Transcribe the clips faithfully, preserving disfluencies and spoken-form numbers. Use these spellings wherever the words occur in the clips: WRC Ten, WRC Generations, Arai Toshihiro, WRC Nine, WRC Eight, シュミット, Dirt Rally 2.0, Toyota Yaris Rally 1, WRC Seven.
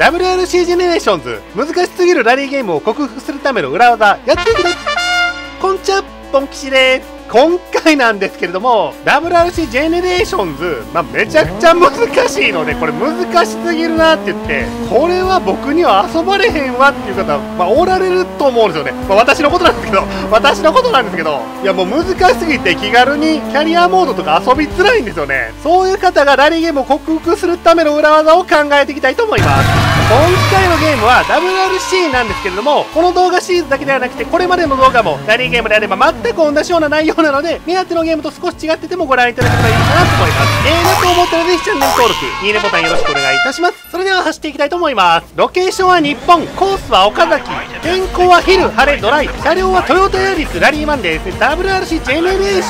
ダブリューアールシー Generations 難しすぎるラリーゲームを克服するための裏技やっていきたい。こんちゃポンキシです。今回なんですけれども ダブリューアールシー Generations、まあ、めちゃくちゃ難しいのでこれ難しすぎるなって言ってこれは僕には遊ばれへんわっていう方、まあ、おられると思うんですよね、まあ、私のことなんですけど私のことなんですけどいやもう難しすぎて気軽にキャリアモードとか遊びづらいんですよね。そういう方がラリーゲームを克服するための裏技を考えていきたいと思います。今回のゲームは ダブリューアールシー なんですけれども、この動画シリーズだけではなくてこれまでの動画もラリーゲームであれば全く同じような内容なので目当てのゲームと少し違っててもご覧いただければいいかなと思います。えー、なと思ったらぜひチャンネル登録、いいねボタンよろしくお願いいたします。それでは走っていきたいと思います。ロケーションは日本、コースは岡崎、天候は昼、晴れ、ドライ、車両はトヨタヤリス、ラリーマンです。 ダブリューアールシー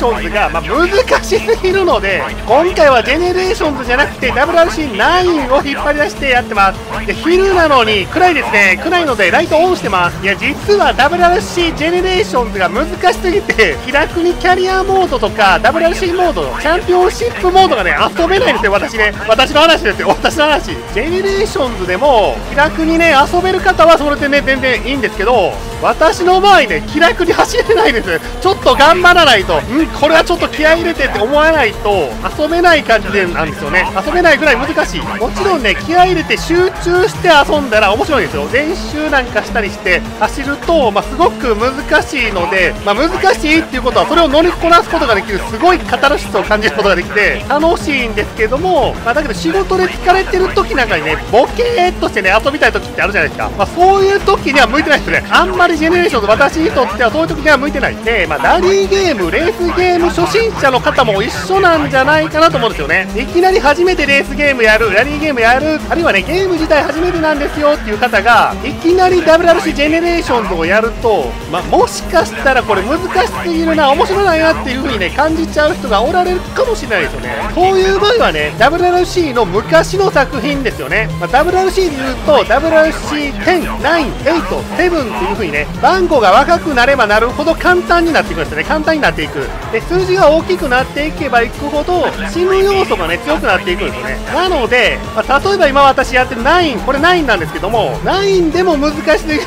Generations が、まあ、難しすぎるので今回は Generations じゃなくて ダブリューアールシーナイン を引っ張り出してやってます。で昼なのに暗いですね。暗いのでライトオンしてます。いや実は ダブリューアールシー Generations が難しすぎて気楽にキャリアモードとか ダブリューアールシー モード、チャンピオンシップモードがね遊べないんですよ。私ね私の話ですよ私の話 Generations でも気楽にね遊べる方はそれでね全然いいんですけど私の場合ね気楽に走れないです。ちょっと頑張らないと、うん、これはちょっと気合い入れてって思わないと遊べない感じなんですよね。遊べないぐらい難しい。もちろんね気合い入れて集中して遊んだら面白いんですよ。練習なんかしたりして走ると、まあ、すごく難しいので、まあ、難しいっていうことはそれを乗りこなすことができる、すごいカタルシスを感じることができて楽しいんですけども、まあ、だけど仕事で疲れてる時なんかにねボケーっとしてね遊びたい時ってあるじゃないですか、まあ、そういう時には向いてないですね。あんまりジェネレーションズ私にとってはそういう時には向いてないんで、まあ、ラリーゲームレースゲーム初心者の方も一緒なんじゃないかなと思うんですよね。いきなり初めてレースゲームやる、ラリーゲームやる、あるいはねゲーム自体初めてなんですよっていう方がいきなり ダブリューアールシー Generations をやると、まあ、もしかしたらこれ難しすぎるな、面白いなっていう風にね感じちゃう人がおられるかもしれないですよね。そういう場合はね ダブリューアールシー の昔の作品ですよね、まあ、ダブリューアールシー で言うと ダブリューアールシーテン、ナイン、エイト、セブン っていう風にね番号が若くなればなるほど簡単になっていくんですよね。簡単になっていくで数字が大きくなっていけばいくほど死ぬ要素がね強くなっていくんですよね。なので、まあ、例えば今私やってるナイン、これナインなんですけどもナインでも難しい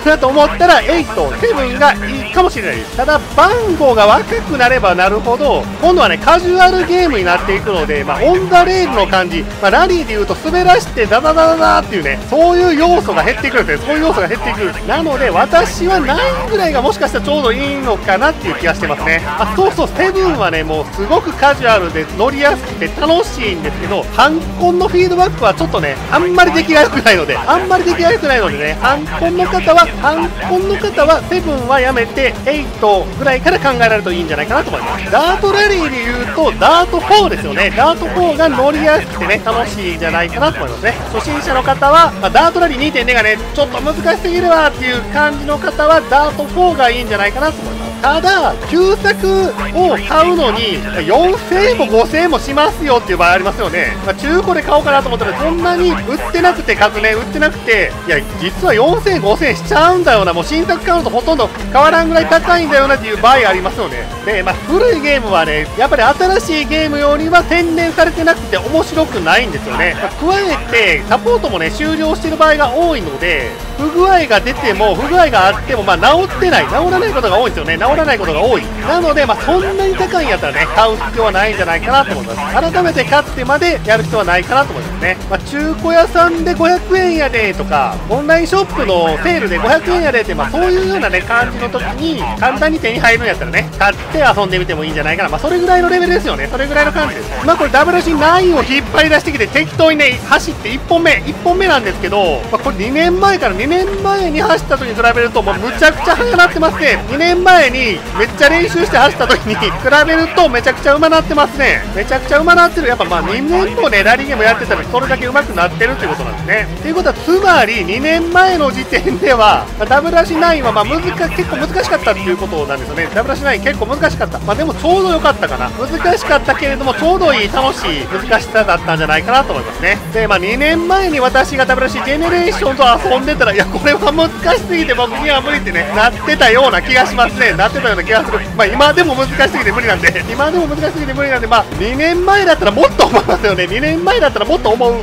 なと思ったらエイト、セブンがいいかもしれないです。ただ番号が若くなればなるほど今度はねカジュアルゲームになっていくので、まあ、オン・ザ・レールの感じ、まあ、ラリーでいうと滑らしてダダダダダーっていうねそういう要素が減っていくんですね。そういう要素が減っていく。なので私はナインぐらいがもしかしたらちょうどいいのかなっていう気がしてますね。あそうそうセブンはねもうすごくカジュアルで乗りやすくて楽しいんですけどハンコンのフィードバックはちょっとねあんまり出来が良くないのであんまり出来が良くないのでねハンコンの方はハンコンの方はセブンはやめてエイトぐらいから考えられるといいんじゃないかなと思います。ダートラリーでいうとダートフォーですよね。ダートフォーが乗りやすくてね楽しいんじゃないかなと思いますね。初心者の方は、まあ、ダートラリー にてんゼロ がねちょっと難しすぎるわっていう感じの方はダートフォーがいいんじゃないかなと思います。ただ旧作を買うのによんせんえんもごせんえんもしますよっていう場合ありますよね、まあ、中古で買おうかなと思ったらそんなに売ってなくて数ね売ってなくていや実はよんせんえんごせんえんしちゃうんだよなもう新作買うとほとんど変わらんぐらい高いんだよなっていう場合ありますよね。で、まあ、古いゲームはねやっぱり新しいゲームよりは洗練されてなくて面白くないんですよね、まあ、加えてサポートもね終了してる場合が多いので不具合が出ても不具合があってもまあ治ってない治らないことが多いんですよね。治らないことが多いなので、まあ、そんなに高いんやったらね買う必要はないんじゃないかなと思います。改めて買ってまでやる必要はないかなと思いますね、まあ、中古屋さんでごひゃくえんやでとかオンラインショップのセールでごひゃくえんやでって、まあ、そういうようなね感じの時に簡単に手に入るんやったらね買って遊んでみてもいいんじゃないかな、まあ、それぐらいのレベルですよね。それぐらいの感じです。まあこれ ダブリューアールシーナイン を引っ張り出してきて適当にね走っていっぽんめいっぽんめなんですけど、まあ、これにねんまえからにねんまえに走った時に比べるともうむちゃくちゃ速なってますね。にねんまえにめっちゃ練習して走った時に比べるとめちゃくちゃうまなってますね。めちゃくちゃうまなってる。やっぱまあにねんもねラリーゲームやってたらそれだけうまくなってるっていうことなんですね。ということはつまりにねんまえの時点では ダブリューアールシーナイン はまあ難結構難しかったっていうことなんですよね。ダブリューアールシーナイン 結構難しかった、まあ、でもちょうど良かったかな。難しかったけれどもちょうどいい楽しい難しさだったんじゃないかなと思いますね。でまあにねんまえに私が ダブリューアールシー Generations と遊んでたらいやこれは難しすぎて僕には無理ってねなってたような気がしますね。なってたような気がする。まあ今でも難しすぎて無理なんで今でも難しすぎて無理なんでまあにねんまえだったらもっと思いますよね。にねんまえだったらもっと思う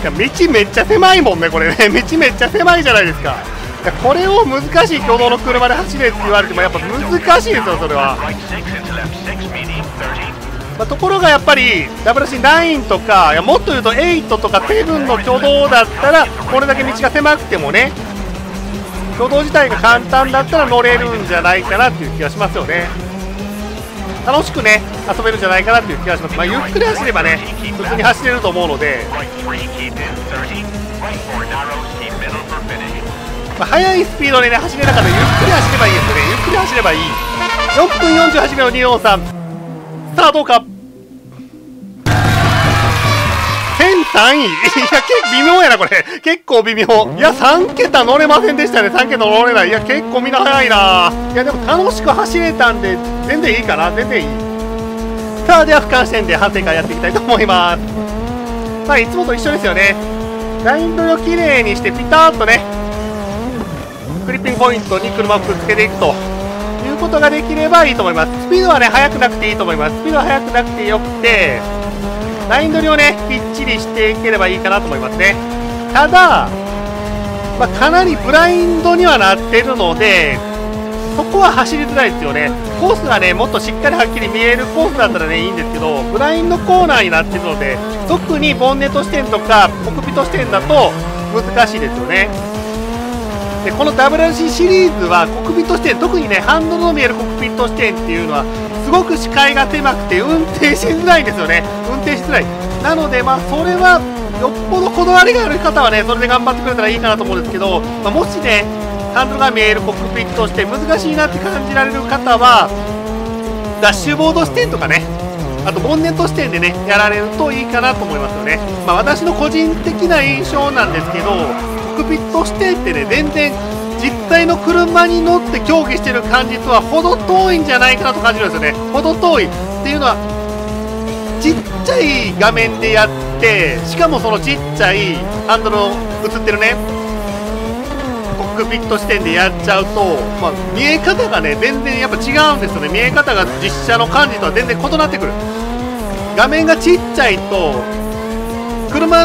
いや道めっちゃ狭いもんね、これね、道めっちゃ狭いじゃないですか。いやこれを難しい挙動の車で走れって言われても、やっぱ難しいですよ、それは。まあ、ところがやっぱり ダブリューアールシーナイン とか、いやもっと言うとエイトとかセブンの挙動だったら、これだけ道が狭くてもね、挙動自体が簡単だったら乗れるんじゃないかなっていう気がしますよね。楽しくね遊べるんじゃないかなっていう気がします、まあ、ゆっくり走ればね普通に走れると思うので、まあ、速いスピードでね走れながらゆっくり走ればいいですね。ゆっくり走ればいい。よんぷんよんじゅうはちびょうにひゃくさんさあどうか。せんさんい。いや結構微妙やなこれ、結構微妙。いやさんけた乗れませんでしたね。さんけた乗れない。いや結構みんな速いな。いやでも楽しく走れたんで全然いいかな、全然いい。さあでは俯瞰視点で反省会やっていきたいと思います。まあいつもと一緒ですよね。ライン取りをきれいにしてピタッとねクリッピングポイントに車をくっつけていくということができればいいと思います。スピードはね速くなくていいと思います。スピードは速くなくてよくてライン取りをねきっちりしていければいいかなと思いますね。ただ、まあ、かなりブラインドにはなってるのでそこは走りづらいですよね。コースがねもっとしっかりはっきり見えるコースだったらねいいんですけど、ブラインドコーナーになってるので特にボンネット視点とかコクピット視点だと難しいですよね。でこの ダブリューアールシー シリーズはコクピット視点、特にねハンドルの見えるコクピット視点っていうのはすごく視界が狭くて運転しづらいんですよね。運転しづらい。なのでまあそれはよっぽどこだわりがある方はねそれで頑張ってくれたらいいかなと思うんですけど、まあ、もしねハンドルが見えるコックピット視点難しいなって感じられる方はダッシュボード視点とかね、あとボンネット視点でねやられるといいかなと思いますよね。まあ、私の個人的な印象なんですけど、コックピット視点ってね全然実際の車に乗って競技してる感じとは程遠いんじゃないかなと感じるんですよね。程遠いっていうのはちっちゃい画面でやって、しかもそのちっちゃいハンドルの映ってるねコックピット視点でやっちゃうと、まあ、見え方がね全然やっぱ違うんですよね。見え方が実写の感じとは全然異なってくる。画面がちっちゃいと車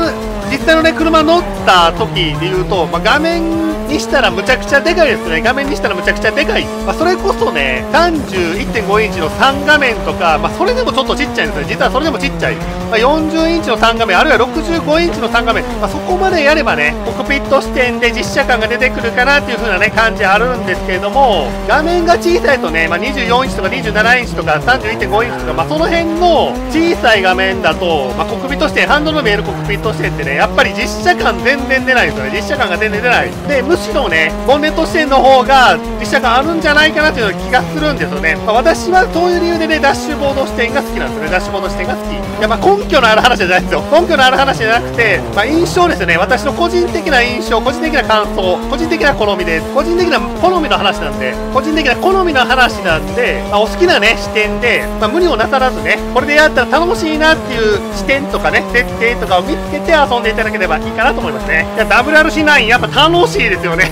実際のね車乗った時でいうと、まあ、画面にしたらむちゃくちゃでかいですね。画面にしたらむちゃくちゃでかい。まあ、それこそね さんじゅういってんごインチのさんがめんとか、まあ、それでもちょっとちっちゃいんですね。実はそれでもちっちゃい、まあ、よんじゅうインチのさんがめんあるいはろくじゅうごインチのさんがめん、まあ、そこまでやればねコックピット視点で実写感が出てくるかなっていう風なね感じあるんですけれども、画面が小さいとね、まあ、にじゅうよんインチとかにじゅうななインチとか さんじゅういってんごインチとか、まあ、その辺の小さい画面だと、まあ、コックピット視点ハンドルの見えるコックピット視点ってねやっぱり実写感全然出ないですよね。実写感が全然出ないで、むしろねボンネット視点の方が実写感あるんじゃないかなという気がするんですよね。まあ、私はそういう理由でねダッシュボード視点が好きなんですよね。ダッシュボード視点が好き。いやまあ根拠のある話じゃないですよ。根拠のある話じゃなくて、まあ、印象ですよね。私の個人的な印象、個人的な感想、個人的な好みです。個人的な好みの話なんで、個人的な好みの話なんで、まあ、お好きなね視点で、まあ、無理をなさらずねこれでやったら楽しいなっていう視点とかね設定とかを見つけて遊んでいただければいいかなと思いますね。いや ダブリューアールシーナイン やっぱ楽しいですですよね。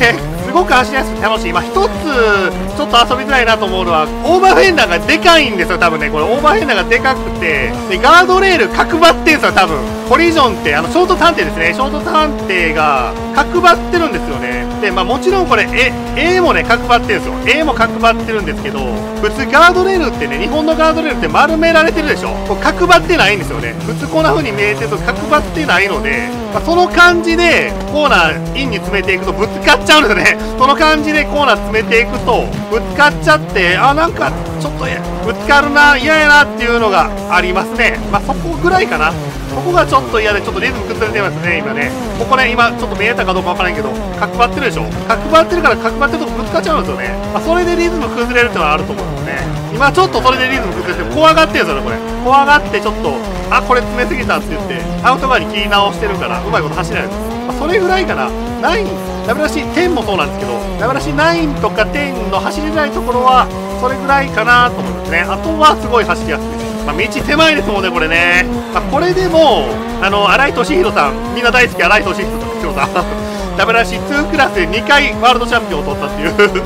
すごく走りやすくて楽しい。まあ、一つちょっと遊びづらいなと思うのはオーバーフェンダーがでかいんですよ。多分ねこれオーバーフェンダーがでかくて、でガードレール角張ってるんですよ。多分コリジョンってあのショート探偵ですね。ショート探偵が角張ってるんですよね。でまあもちろんこれ A もね角張ってるんですよ。A も角張ってるんですけど、普通ガードレールってね日本のガードレールって丸められてるでしょ。これ角張ってないんですよね。普通こんな風に見えてると角張ってないので、まあ、その感じでコーナーインに詰めていくとぶつかっちゃうんですよね。その感じでコーナー詰めていくとぶつかっちゃって、あなんかちょっとぶつかるな嫌やなっていうのがありますね。まあそこぐらいかな。ここがちょっと嫌でちょっとリズム崩れてますね今ね。ここね今ちょっと見えたかどうかわからないけど角張ってるでしょ。角張ってるから角張ってるとこぶつかっちゃうんですよね。まあ、それでリズム崩れるってのはあると思うんですよね。今ちょっとそれでリズム崩れて怖がってるんですよね。これ怖がってちょっとあこれ詰めすぎたって言ってアウト側に切り直してるからうまいこと走れないです。まあ、それぐらいかな。ダブリューアールシーテンもそうなんですけど ダブリューアールシーナイン とかテンの走りづらいところはそれぐらいかなと思いますね。あとはすごい走りやすいです。まあ、道狭いですもんねこれね。まあ、これでもあの荒井俊弘さんみんな大好き荒井俊弘さんダブリューアールシーツークラスでにかいワールドチャンピオンを取ったっていう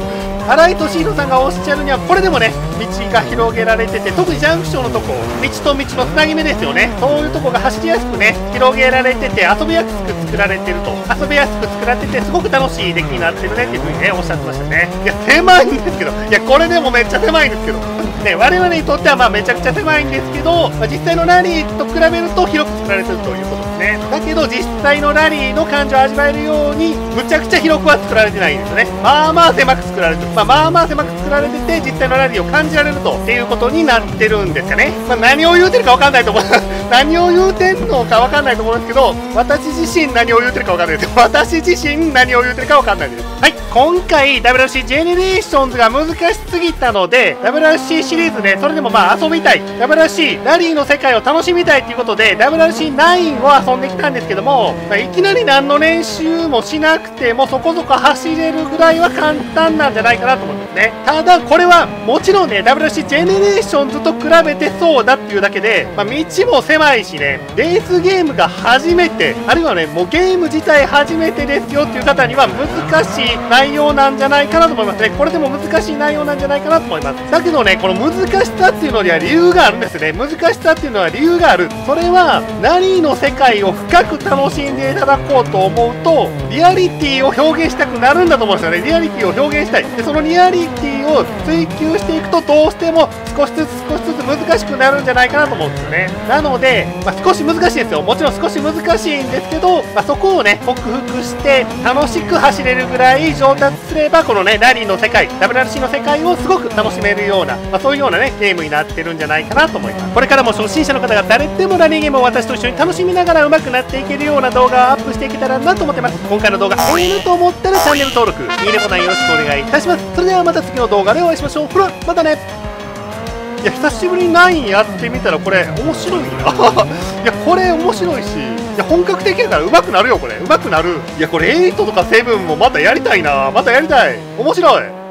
新井敏弘さんがおっしゃるには、これでもね道が広げられてて、特にジャンクションのとこ、道と道のつなぎ目ですよね、そういうとこが走りやすくね広げられてて、遊びやすく作られてると、遊びやすく作られてて、すごく楽しい出来になってるねっていうふうにねおっしゃってましたね。いや狭いんですけど、いやこれでもめっちゃ狭いんですけどね、我々にとってはまあめちゃくちゃ狭いんですけど、まあ、実際のラリーと比べると広く作られてるということですね。だけど実際のラリーの感じを味わえるようにむちゃくちゃ広くは作られてないんですよね。まあまあ狭く作られてる、まあ、まあまあ狭く作られてて、実際のラリーを感じられるとっていうことになってるんですかね。まあ、何を言うてるか分かんないと思う何を言うてんのか分かんないと思うんですけど、私自身何を言うてるか分かんないです。私自身何を言うてるか分かんないです。はい、今回 ダブリューアールシー Generations が難しすぎたので、 ダブリューアールシー シリーズね、それでもまあ遊びたい、 ダブリューアールシー ラリーの世界を楽しみたいということで ダブリューアールシーナイン を遊んできたんですけども、まあ、いきなり何の練習もしなくてもそこそこ走れるぐらいは簡単なんじゃないかなと思いますね。ただこれはもちろんね ダブリューアールシー Generations と比べてそうだっていうだけで、まあ、道も狭いしね、レースゲームが初めて、あるいはねもうゲーム自体初めてですよっていう方には難しい内容なんじゃないかなと思いますね。これでも難しい内容なんじゃないかなと思います。だけどね、この難しさっていうのには理由があるんですね。難しさっていうのは理由がある。それはラリーの世界を深く楽しんでいただこうと思うと、リアリティを表現したくなるんだと思うんですよね。リアリティを表現したい。でそのリアリティを追求していくと、どうしても少しずつ少しずつ難しくなるんじゃないかなと思うんですよね。なので、まあ、少し難しいですよ。もちろん少し難しいんですけど、まあ、そこをね克服して楽しく走れるぐらい上達すれば、このねラリーの世界、 ダブリューアールシー の世界をすごく楽しめるような、まあ、そういうようなねゲームになってるんじゃないかなと思います。これからも初心者の方が誰でもラリーゲームを私と一緒に楽しみながら上手くなっていけるような動画をアップしていけたらなと思ってます。今回の動画おいいなと思ったらチャンネル登録、いいねボタンよろしくお願いいたします。それではまた次の動画でお会いしましょう。ほらまたね。いや久しぶりにナインやってみたらこれ面白いな。いやこれ面白いし、いや本格的やから上手くなるよこれ。上手くなる。いやこれエイトとかセブンもまたやりたいな。またやりたい。面白い。